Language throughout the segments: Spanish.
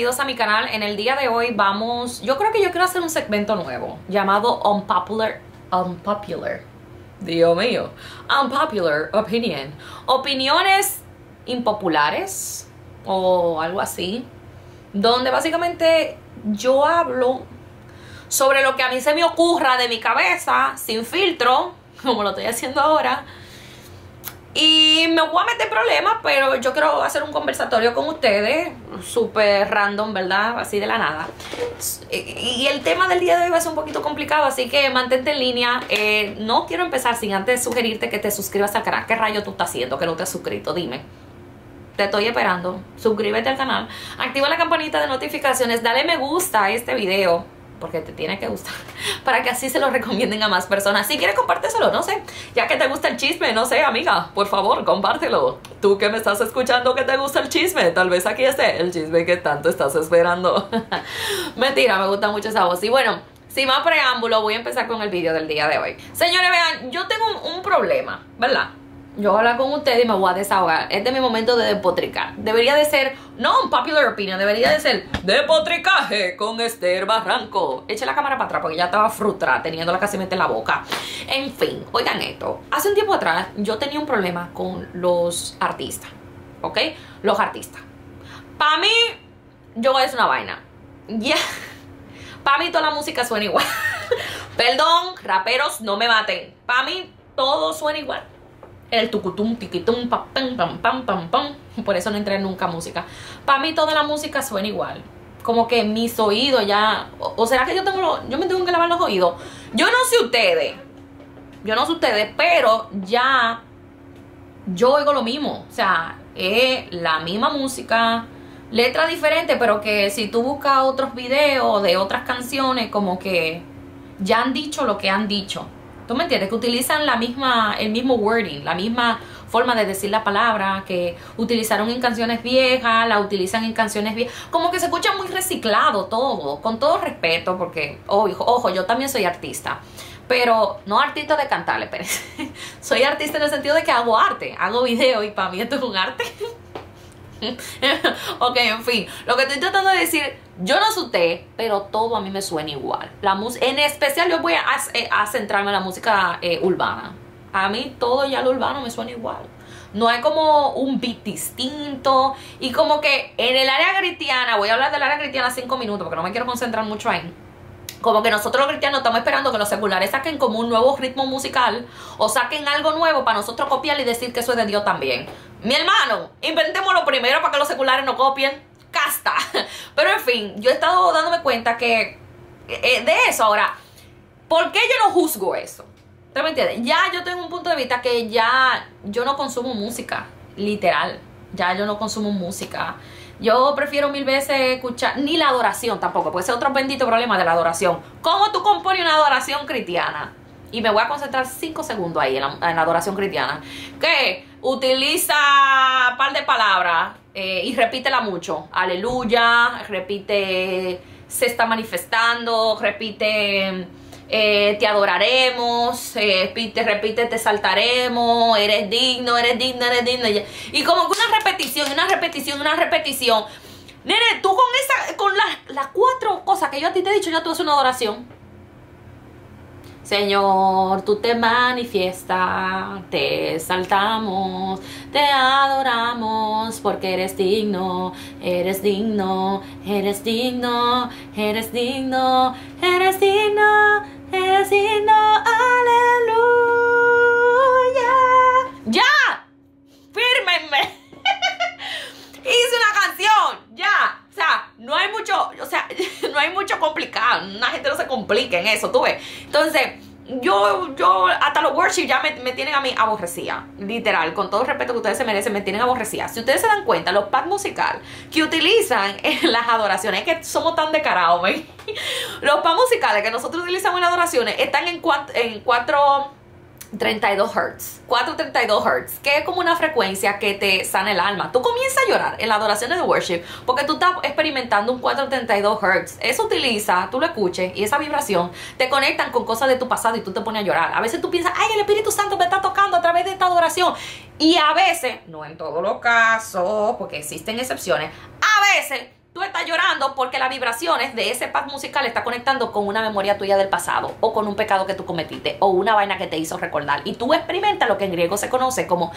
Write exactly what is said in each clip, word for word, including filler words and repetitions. bienvenidos a mi canal. En el día de hoy vamos... Yo creo que yo quiero hacer un segmento nuevo llamado Unpopular... Unpopular... Dios mío. Unpopular Opinion. Opiniones impopulares o algo así. Donde básicamente yo hablo sobre lo que a mí se me ocurra de mi cabeza, sin filtro, como lo estoy haciendo ahora. Y me voy a meter problemas, pero yo quiero hacer un conversatorio con ustedes, súper random, ¿verdad? Así de la nada. Y el tema del día de hoy va a ser un poquito complicado, así que mantente en línea. Eh, no quiero empezar sin antes sugerirte que te suscribas al canal. ¿Qué rayo tú estás haciendo que no te has suscrito? Dime. Te estoy esperando. Suscríbete al canal. Activa la campanita de notificaciones. Dale me gusta a este video, porque te tiene que gustar, para que así se lo recomienden a más personas. Si quieres, compárteselo, no sé, ya que te gusta el chisme, no sé, amiga, por favor, compártelo. Tú que me estás escuchando, que te gusta el chisme, tal vez aquí esté el chisme que tanto estás esperando. Mentira, me gusta mucho esa voz. Y bueno, sin más preámbulo, voy a empezar con el video del día de hoy. Señores, vean, yo tengo un, un problema, ¿verdad? Yo voy a hablar con ustedes y me voy a desahogar. Este es mi momento de despotricar. Debería de ser, no un popular opinion, debería de ser Despotricaje con Esther Barranco. Eché la cámara para atrás porque ya estaba frustrada teniéndola casi mete en la boca. En fin, oigan esto. Hace un tiempo atrás yo tenía un problema con los artistas, ¿ok? Los artistas. Para mí, yo voy a decir una vaina. Ya. Yeah. Para mí toda la música suena igual. Perdón, raperos, no me maten. Para mí todo suena igual. El tucutum, tiquitum, pam, pam, pam, pam, pam. Por eso no entré nunca a música. Para mí toda la música suena igual. Como que mis oídos ya... O, o será que yo tengo lo, yo me tengo que lavar los oídos. Yo no sé ustedes. Yo no sé ustedes, pero ya... Yo oigo lo mismo. O sea, es la misma música. Letra diferente, pero que si tú buscas otros videos de otras canciones, como que ya han dicho lo que han dicho. ¿Tú me entiendes? Que utilizan la misma, el mismo wording, la misma forma de decir la palabra, que utilizaron en canciones viejas, la utilizan en canciones viejas. Como que se escucha muy reciclado todo, con todo respeto, porque, oh, hijo, ojo, yo también soy artista, pero no artista de cantarle, pero soy artista en el sentido de que hago arte, hago video y para mí esto es un arte. Ok, en fin, lo que estoy tratando de decir, yo no sé usted, pero todo a mí me suena igual. La en especial yo voy a, a, a centrarme en la música eh, urbana. A mí todo ya lo urbano me suena igual. No hay como un beat distinto. Y como que en el área cristiana, voy a hablar del área cristiana cinco minutos porque no me quiero concentrar mucho ahí. Como que nosotros los cristianos estamos esperando que los seculares saquen como un nuevo ritmo musical o saquen algo nuevo para nosotros copiar y decir que eso es de Dios también. Mi hermano, inventémoslo primero para que los seculares no copien. Casta. Pero en fin, yo he estado dándome cuenta que eh, de eso ahora, ¿por qué yo no juzgo eso? ¿Te me entiendes? Ya yo tengo un punto de vista que ya yo no consumo música, literal. Ya yo no consumo música. Yo prefiero mil veces escuchar, ni la adoración tampoco, porque ese es otro bendito problema de la adoración. ¿Cómo tú compones una adoración cristiana? Y me voy a concentrar cinco segundos ahí en la, en la adoración cristiana. Que utiliza un par de palabras eh, y repítela mucho. Aleluya, repite, se está manifestando, repite... Eh, te adoraremos, eh, repite, repite, te saltaremos, eres digno, eres digno, eres digno. Y como que una repetición, una repetición, una repetición. Nene, tú con esa, con las, las cuatro cosas que yo a ti te he dicho, ya tú haces una adoración. Señor, tú te manifiestas, te saltamos, te adoramos, porque eres digno, eres digno, eres digno, eres digno, eres digno. Eres digno, aleluya. ¡Ya! ¡Fírmenme! Hice una canción, ya. O sea, no hay mucho, o sea, no hay mucho complicado. La gente no se complica en eso, tú ves. Entonces, yo, yo, hasta los worship ya me, me tienen a mí aborrecida. Literal, con todo el respeto que ustedes se merecen, me tienen aborrecida. Si ustedes se dan cuenta, los packs musicales que utilizan en las adoraciones, es que somos tan descarados, ¿ven? Los packs musicales que nosotros utilizamos en las adoraciones están en cuatro... En cuatro treinta y dos hertz, cuatrocientos treinta y dos hertz, que es como una frecuencia que te sana el alma. Tú comienzas a llorar en las adoraciones de worship porque tú estás experimentando un cuatrocientos treinta y dos hertz. Eso utiliza, tú lo escuches y esa vibración te conectan con cosas de tu pasado y tú te pones a llorar. A veces tú piensas, ay, el Espíritu Santo me está tocando a través de esta adoración. Y a veces, no en todos los casos, porque existen excepciones, a veces Tú estás llorando porque las vibraciones de ese pad musical está conectando con una memoria tuya del pasado o con un pecado que tú cometiste o una vaina que te hizo recordar. Y tú experimentas lo que en griego se conoce como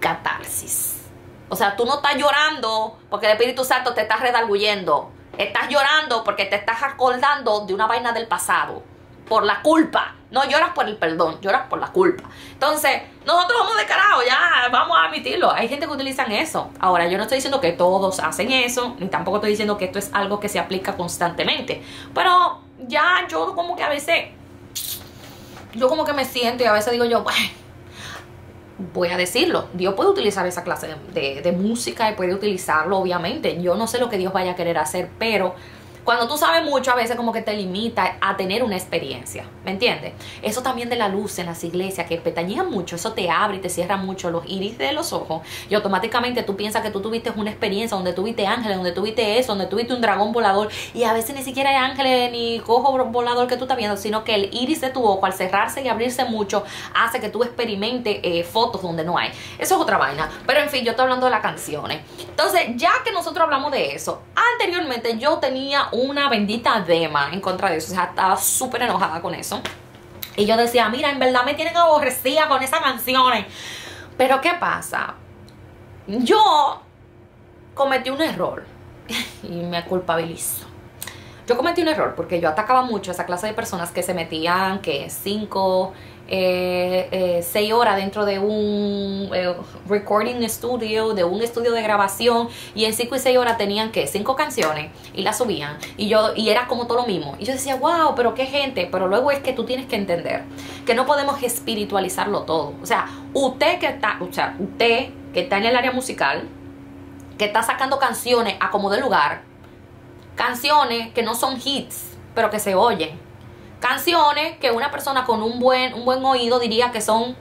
catarsis. O sea, tú no estás llorando porque el Espíritu Santo te está redarguyendo. Estás llorando porque te estás acordando de una vaina del pasado. Por la culpa. No lloras por el perdón, lloras por la culpa. Entonces, nosotros vamos de carajo, ya, vamos a admitirlo. Hay gente que utilizan eso. Ahora, yo no estoy diciendo que todos hacen eso, ni tampoco estoy diciendo que esto es algo que se aplica constantemente. Pero ya yo como que a veces, yo como que me siento y a veces digo yo, bueno, voy a decirlo. Dios puede utilizar esa clase de, de, de música y puede utilizarlo, obviamente. Yo no sé lo que Dios vaya a querer hacer, pero... cuando tú sabes mucho, a veces como que te limita a tener una experiencia, ¿me entiendes? Eso también de la luz en las iglesias, que pestañean mucho, eso te abre y te cierra mucho los iris de los ojos. Y automáticamente tú piensas que tú tuviste una experiencia donde tuviste ángeles, donde tuviste eso, donde tuviste un dragón volador. Y a veces ni siquiera hay ángeles ni cojo volador que tú estás viendo, sino que el iris de tu ojo, al cerrarse y abrirse mucho, hace que tú experimente eh, fotos donde no hay. Eso es otra vaina. Pero en fin, yo estoy hablando de las canciones. Entonces, ya que nosotros hablamos de eso, anteriormente yo tenía un... una bendita dema en contra de eso. O sea, estaba súper enojada con eso. Y yo decía, mira, en verdad me tienen aborrecida con esas canciones. Pero ¿qué pasa? Yo cometí un error. Y me culpabilizo. Yo cometí un error porque yo atacaba mucho a esa clase de personas que se metían, que cinco... Eh, eh, seis horas dentro de un eh, recording studio, de un estudio de grabación, y en cinco y seis horas tenían que cinco canciones y las subían, y yo y era como todo lo mismo, y yo decía, wow, pero qué gente. Pero luego es que tú tienes que entender que no podemos espiritualizarlo todo. O sea, usted que está o sea, usted que está en el área musical, que está sacando canciones a como de lugar, canciones que no son hits pero que se oyen, canciones que una persona con un buen, un buen oído diría que son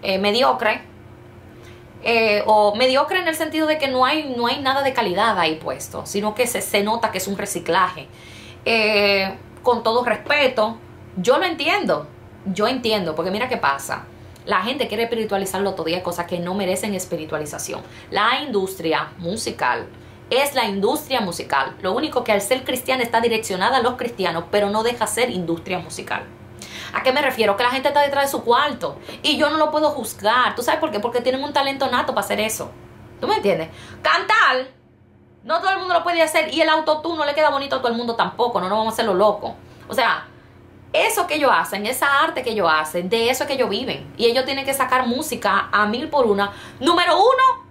eh, mediocres, eh, o mediocre en el sentido de que no hay, no hay nada de calidad ahí puesto, sino que se, se nota que es un reciclaje. Eh, con todo respeto, yo lo entiendo, yo entiendo, porque mira qué pasa. La gente quiere espiritualizarlo todo día, cosas que no merecen espiritualización. La industria musical... es la industria musical. Lo único que al ser cristiana está direccionada a los cristianos, pero no deja ser industria musical. ¿A qué me refiero? Que la gente está detrás de su cuarto y yo no lo puedo juzgar. ¿Tú sabes por qué? Porque tienen un talento nato para hacer eso. ¿Tú me entiendes? Cantar, no todo el mundo lo puede hacer, y el autotune no le queda bonito a todo el mundo tampoco. No nos vamos a hacer lo loco. O sea, eso que ellos hacen, esa arte que ellos hacen, de eso es que ellos viven. Y ellos tienen que sacar música a mil por una. Número uno,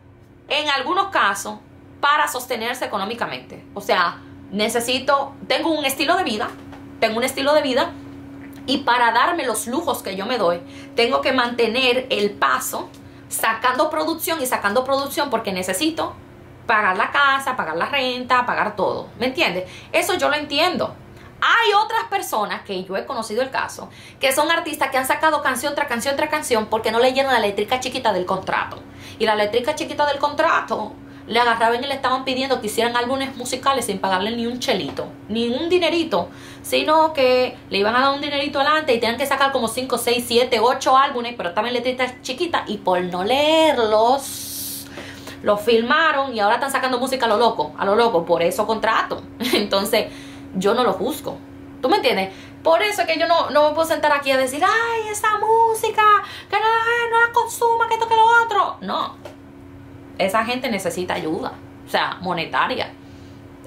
en algunos casos, para sostenerse económicamente. O sea, necesito, tengo un estilo de vida, tengo un estilo de vida, y para darme los lujos que yo me doy, tengo que mantener el paso, sacando producción y sacando producción, porque necesito pagar la casa, pagar la renta, pagar todo. ¿Me entiendes? Eso yo lo entiendo. Hay otras personas, que yo he conocido el caso, que son artistas que han sacado canción tras canción tras canción porque no leyeron la letrica chiquita del contrato. Y la letrica chiquita del contrato... le agarraban y le estaban pidiendo que hicieran álbumes musicales sin pagarle ni un chelito, ni un dinerito, sino que le iban a dar un dinerito adelante y tenían que sacar como cinco, seis, siete, ocho álbumes, pero estaban letritas chiquitas, y por no leerlos, los filmaron y ahora están sacando música a lo loco, a lo loco, por eso contrato. Entonces, yo no lo juzgo. ¿Tú me entiendes? Por eso es que yo no, no me puedo sentar aquí a decir, ay, esa música, que no la, no la consuma, que esto, que lo otro. No. Esa gente necesita ayuda, o sea, monetaria.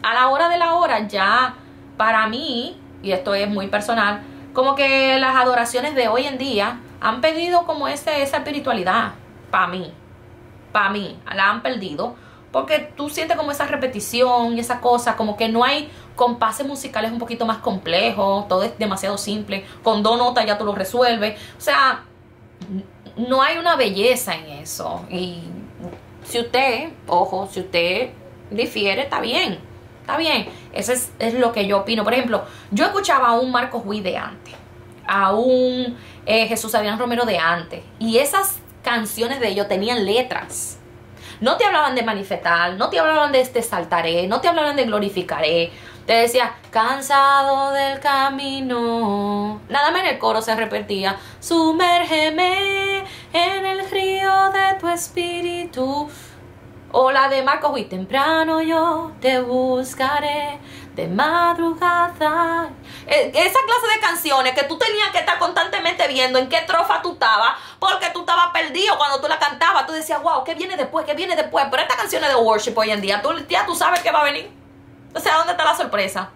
A la hora de la hora, ya para mí, y esto es muy personal, como que las adoraciones de hoy en día han perdido como ese, esa espiritualidad, para mí, para mí, la han perdido, porque tú sientes como esa repetición y esa cosa, como que no hay compases musicales un poquito más complejos, todo es demasiado simple, con dos notas ya tú lo resuelves, o sea, no hay una belleza en eso. Y si usted, ojo, si usted difiere, está bien, está bien. Eso es, es lo que yo opino. Por ejemplo, yo escuchaba a un Marcos Witt de antes, a un eh, Jesús Adrián Romero de antes, y esas canciones de ellos tenían letras. No te hablaban de manifestar, no te hablaban de este saltaré, no te hablaban de glorificaré. Te decía, cansado del camino. Nada más en el coro se repetía, sumérgeme en el río de tu espíritu. O la de Marcos Witt. Temprano yo te buscaré, de madrugada. Esa clase de canciones que tú tenías que estar constantemente viendo en qué trofa tú estabas, porque tú estabas perdido cuando tú la cantabas. Tú decías, wow, ¿qué viene después? ¿Qué viene después? Pero estas canciones de worship hoy en día, tú, ya tú sabes que va a venir. O sea, ¿dónde está la sorpresa?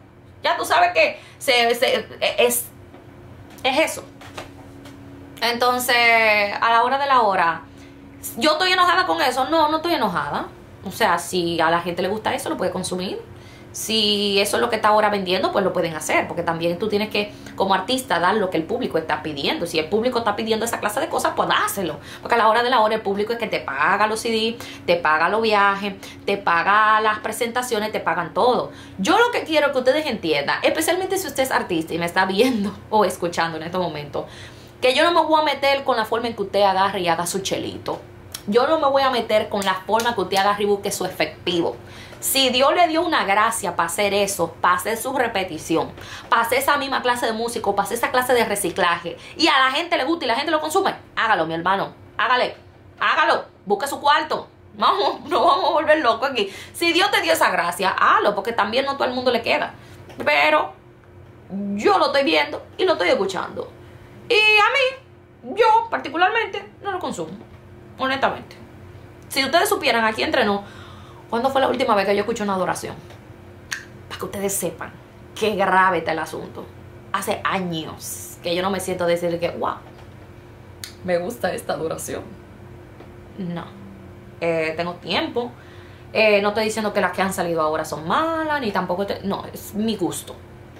Ya tú sabes que se, se, es, es eso. Entonces, a la hora de la hora, ¿yo estoy enojada con eso? No, no estoy enojada. O sea, si a la gente le gusta eso, lo puede consumir. Si eso es lo que está ahora vendiendo, pues lo pueden hacer. Porque también tú tienes que, como artista, dar lo que el público está pidiendo. Si el público está pidiendo esa clase de cosas, pues dáselo. Porque a la hora de la hora el público es que te paga los C D, te paga los viajes, te paga las presentaciones, te pagan todo. Yo lo que quiero que ustedes entiendan, especialmente si usted es artista y me está viendo o escuchando en este momento, que yo no me voy a meter con la forma en que usted agarre y haga su chelito. Yo no me voy a meter con la forma que usted agarre y busque su efectivo. Si Dios le dio una gracia para hacer eso, para hacer su repetición, para hacer esa misma clase de músico, para hacer esa clase de reciclaje, y a la gente le gusta y la gente lo consume, hágalo, mi hermano, hágale, hágalo, busque su cuarto. Vamos, no vamos a volver locos aquí. Si Dios te dio esa gracia, hágalo, porque también no todo el mundo le queda. Pero yo lo estoy viendo y lo estoy escuchando. Y a mí, yo particularmente, no lo consumo, honestamente. Si ustedes supieran, aquí entre nos, ¿cuándo fue la última vez que yo escuché una adoración? Para que ustedes sepan qué grave está el asunto. Hace años que yo no me siento a decir que, wow, me gusta esta adoración. No. Eh, tengo tiempo. Eh, no estoy diciendo que las que han salido ahora son malas, ni tampoco... Te, no, es mi gusto.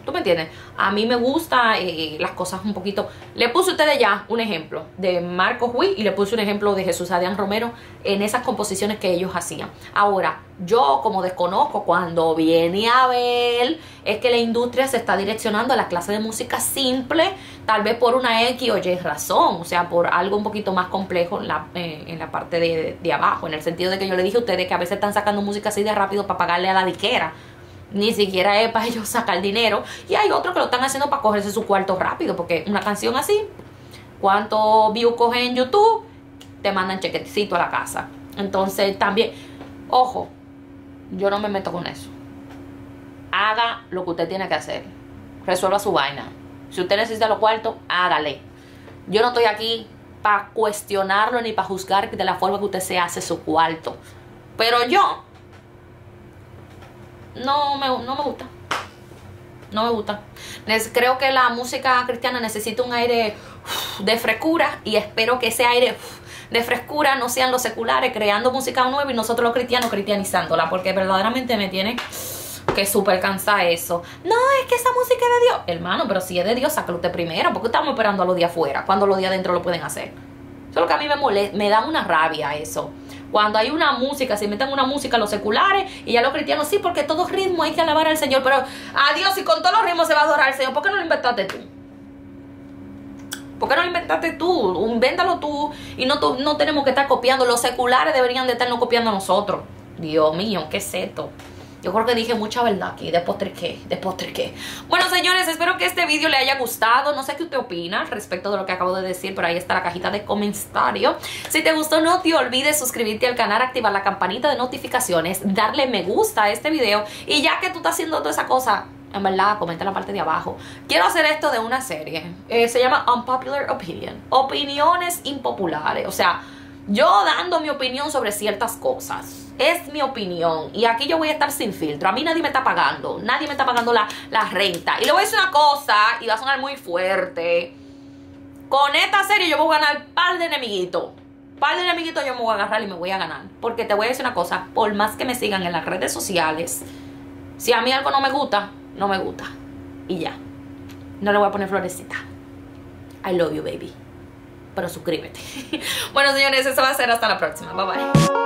¿Tú me entiendes? A mí me gusta eh, las cosas un poquito... Le puse a ustedes ya un ejemplo de Marcos Witt y le puse un ejemplo de Jesús Adrián Romero en esas composiciones que ellos hacían. Ahora, yo como desconozco, cuando viene a ver, es que la industria se está direccionando a la clase de música simple, tal vez por una X o Y razón, o sea, por algo un poquito más complejo en la, eh, en la parte de, de abajo, en el sentido de que yo le dije a ustedes que a veces están sacando música así de rápido para pagarle a la disquera. Ni siquiera es para ellos sacar dinero. Y hay otros que lo están haciendo para cogerse su cuarto rápido. Porque una canción así, ¿cuántos views cogen en YouTube? Te mandan chequecito a la casa. Entonces también, ojo, yo no me meto con eso. Haga lo que usted tiene que hacer. Resuelva su vaina. Si usted necesita los cuartos, hágale. Yo no estoy aquí para cuestionarlo ni para juzgar de la forma que usted se hace su cuarto. Pero yo... No me, no me gusta. No me gusta. Creo que la música cristiana necesita un aire de frescura. Y espero que ese aire de frescura no sean los seculares creando música nueva y nosotros los cristianos cristianizándola. Porque verdaderamente me tiene que súper cansar eso. No, es que esa música es de Dios. Hermano, pero si es de Dios, sácalo usted primero. Porque estamos esperando a los de afuera, cuando los de adentro lo pueden hacer. Solo que a mí me molesta, me da una rabia eso. Cuando hay una música, se inventan una música los seculares y ya los cristianos, sí, porque todo ritmo hay que alabar al Señor, pero a Dios y con todos los ritmos se va a adorar al Señor. ¿Por qué no lo inventaste tú? ¿Por qué no lo inventaste tú? Invéntalo tú y no, tú, no tenemos que estar copiando. Los seculares deberían de estarnos copiando a nosotros. Dios mío, ¿qué es esto? Yo creo que dije mucha verdad aquí, despotriqué, despotriqué. Bueno, señores, espero que este vídeo le haya gustado. No sé qué usted opina respecto de lo que acabo de decir, pero ahí está la cajita de comentario. Si te gustó, no te olvides suscribirte al canal, activar la campanita de notificaciones, darle me gusta a este video. Y ya que tú estás haciendo toda esa cosa, en verdad, comenta en la parte de abajo. Quiero hacer esto de una serie. Eh, se llama Unpopular Opinion. Opiniones impopulares. O sea, yo dando mi opinión sobre ciertas cosas. Es mi opinión. Y aquí yo voy a estar sin filtro. A mí nadie me está pagando. Nadie me está pagando la, la renta. Y le voy a decir una cosa, y va a sonar muy fuerte. Con esta serie yo voy a ganar par de enemiguitos. Par de enemiguitos yo me voy a agarrar y me voy a ganar. Porque te voy a decir una cosa. Por más que me sigan en las redes sociales, si a mí algo no me gusta, no me gusta. Y ya. No le voy a poner florecita. I love you, baby. Pero suscríbete. Bueno, señores, eso va a ser hasta la próxima. Bye, bye.